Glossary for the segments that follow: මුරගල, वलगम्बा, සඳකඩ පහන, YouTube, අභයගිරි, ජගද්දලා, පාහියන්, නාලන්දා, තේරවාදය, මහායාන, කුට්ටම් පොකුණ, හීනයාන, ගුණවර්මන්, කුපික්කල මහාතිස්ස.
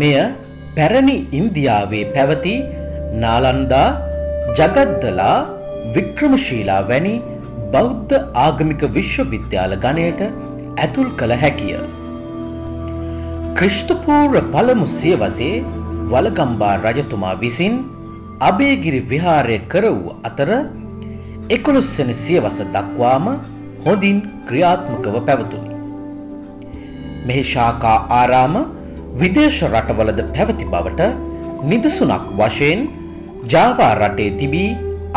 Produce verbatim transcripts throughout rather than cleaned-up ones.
මෙය පැරණි ඉන්දියාවේ පැවති නාලන්දා ජගද්දලා වික්‍රමශීලා වැනි බෞද්ධ ආගමික විශ්වවිද්‍යාල ගණයට ඇතුල් කළ හැකිය. ක්‍රිස්තු පූර්ව පළමු සියවසේ වලගම්බා රජතුමා විසින් අභයගිරි විහාරය කර වූ අතර එකොළොස් වෙනි සියවස දක්වාම හොඳින් ක්‍රියාත්මකව පැවතුණි. මෙහි ශාකා ආරාම විදේශ රටවලද පැවති බවට නිදසුනක් වශයෙන් ජාවා රටේ තිබී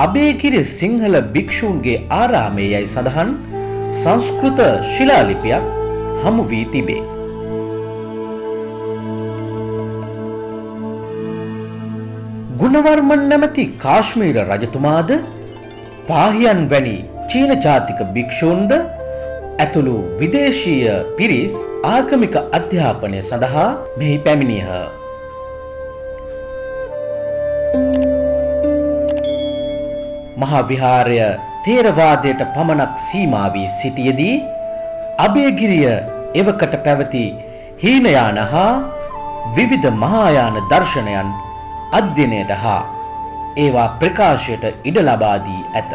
අභයගිරි සිංහල භික්ෂූන්ගේ ආරාමයේ යයි සඳහන් සංස්කෘත ශිලාලිපියක් හමු වී තිබේ. ගුණවර්මන් නැමැති කාශ්මීර රජතුමාද පාහියන් වැනි චීන ජාතික භික්ෂූන්ද ඇතුළු විදේශීය පිරිස් ආගමික අධ්‍යාපනය සඳහා මෙහි පැමිණියහ. මහා විහාරය තේරවාදයට පමණක් සීමා වී සිටියේදී අභයගිරිය එවකට පැවති හීනයාන හා විවිධ මහායාන දර්ශනයන් අධ්‍යයනයට හා ඒවා ප්‍රකාශයට ඉඩ ලබා දී ඇත.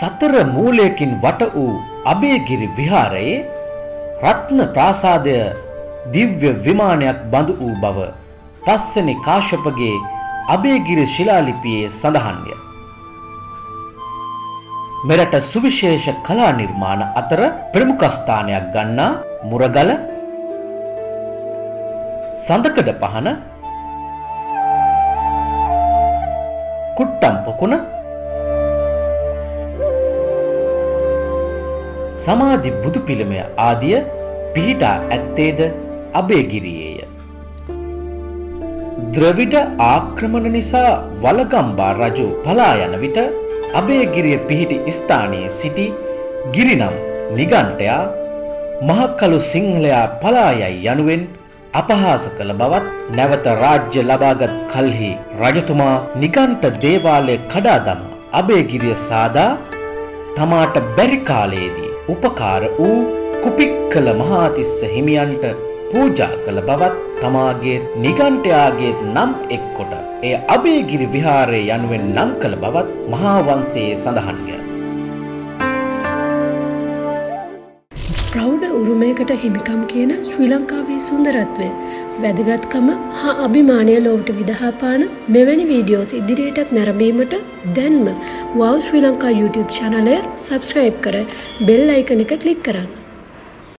සතර මූලයකින් වට වූ අභයගිරි විහාරයේ රත්න ප්‍රාසාදය දිව්‍ය විමානයක් බඳු වූ බව පස්වෙනි කාශ්‍යපගේ අභයගිරි ශිලාලිපියේ සඳහන්ය. මෙරට සුවිශේෂ කලා නිර්මාණ අතර ප්‍රමුඛ ස්ථානයක් ගන්නා මුරගල, සඳකඩ පහන, කුට්ටම් පොකුණ, සමාධි බුදු පිළිමය ආදිය පිහිටා ඇත්තේද අභයගිරියේය. ද්‍රවිඩ ආක්‍රමණ නිසා වලගම්බා රජු පලා යන විට අභයගිරිය පිහිටි ස්ථානයේ සිටි ගිරිනම් නිගණ්ඨයා මහකළු සිංහලයා පලා යයි යනුවෙන් අපහාස කළ බවත් නැවත රාජ්‍ය ලබාගත් කල්හි රජතුමා නිගණ්ඨ දේවාලය කඩා දමා අභයගිරිය සාදා තමාට බැරි කාලයේදී උපකාර වූ කුපික්කල මහාතිස්ස හිමියන්ට පූජා කළ බවත් තමාගේ නිගණ්ඨයාගේ නම් එක් කොට එය අභයගිරි විහාරය යනුවෙන් නම් කළ බවත් මහා වංශයේ සඳහන්ය. ප්‍රෞඩ උරුමයකට හිමිකම් කියන ශ්‍රී ලංකාවේ සුන්දරත්වය, වැදගත්කම හා අභිමානය ලොවට විදහා පාන මෙවැනි වීඩියෝස් ඉදිරියටත් නැරඹීමට දැන්ම wow ශ්‍රී ලංකා YouTube channel එක subscribe කර bell icon එක click කරන්න.